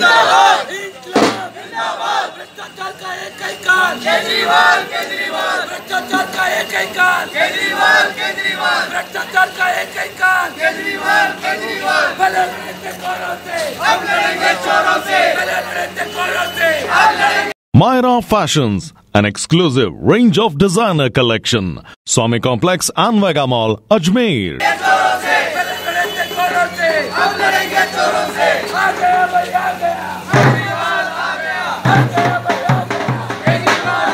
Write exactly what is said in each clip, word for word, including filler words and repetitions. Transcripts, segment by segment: केजरीवाल केजरीवाल भ्रष्टाचार का एक ही काल केजरीवाल केजरीवाल भ्रष्टाचार का एक ही काल केजरीवाल केजरीवाल पहले लड़ते कोरों से अब लड़ेंगे चोरों से पहले लड़ते कोरों से अब लड़ेंगे। Myra Fashions, an exclusive range of designer collection, Swami Complex and Vega Mall, Ajmer। चोरों से पहले लड़ते कोरों से अब लड़ेंगे चोरों से। आ गया भाई आ गया केजरीवाल आ गया आ गया भाई आ गया केजरीवाल।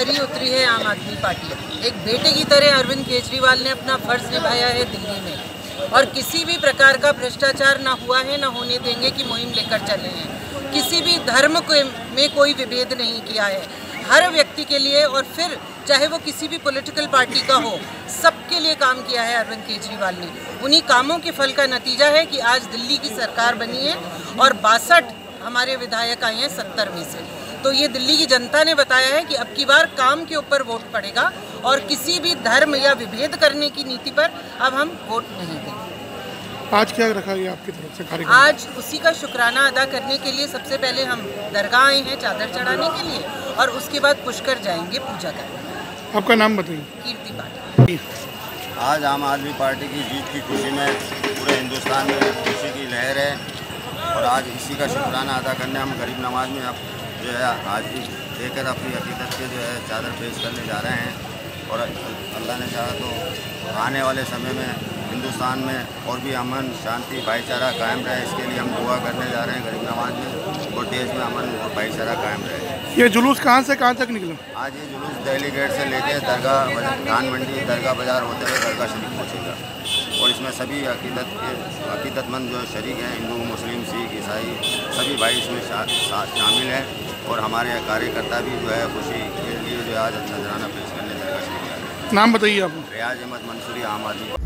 खरी उतरी है आम आदमी पार्टी। एक बेटे की तरह अरविंद केजरीवाल ने अपना फर्ज निभाया है दिल्ली में, और किसी भी प्रकार का भ्रष्टाचार ना हुआ है ना होने देंगे की मुहिम लेकर चले हैं। किसी भी धर्म को में कोई विभेद नहीं किया है, हर व्यक्ति के लिए, और फिर चाहे वो किसी भी पॉलिटिकल पार्टी का हो, सबके लिए काम किया है अरविंद केजरीवाल ने। उन्हीं कामों के फल का नतीजा है कि आज दिल्ली की सरकार बनी है और बासठ हमारे विधायक आए हैं सत्तर में से। तो ये दिल्ली की जनता ने बताया है कि अब की बार काम के ऊपर वोट पड़ेगा और किसी भी धर्म या विभेद करने की नीति पर अब हम वोट नहीं देंगे। आज क्या रखा गया आपकी तरफ से कार्यक्रम? आज उसी का शुक्राना अदा करने के लिए सबसे पहले हम दरगाह आए हैं चादर चढ़ाने के लिए, और उसके बाद पुष्कर जाएंगे पूजा करने। आपका नाम बताइए? कीर्ति पाठक। आज आम आदमी पार्टी की जीत की खुशी में पूरे हिंदुस्तान में खुशी की लहर है, और आज इसी का शुक्राना अदा करने हम गरीब नवाज में जो है आज लेकर अपनी हकीकत के जो है चादर पेश करने जा रहे हैं, और अल्लाह ने चाहा तो आने वाले समय में हिंदुस्तान में और भी अमन शांति भाईचारा कायम रहे, इसके लिए हम दुआ करने जा रहे हैं गरीब नवाज में, और देश में अमन और भाईचारा कायम रहे। ये जुलूस कहाँ से कहाँ तक निकला? आज ये जुलूस दिल्ली गेट से लेकर दरगाह धान मंडी दरगाह बाज़ार होते हुए दरगाह शरीफ पहुँचेगा, और इसमें सभी अकीदत के अकीदतमंद जो शरीक हैं, हिंदू मुस्लिम सिख ईसाई सभी भाई इसमें शामिल हैं, और हमारे कार्यकर्ता भी जो है खुशी के लिए जो आज अच्छा नजराना पेश करने जा रहे हैं। नाम बताइए आप? रियाज अहमद मंसूरी, आम आदमी।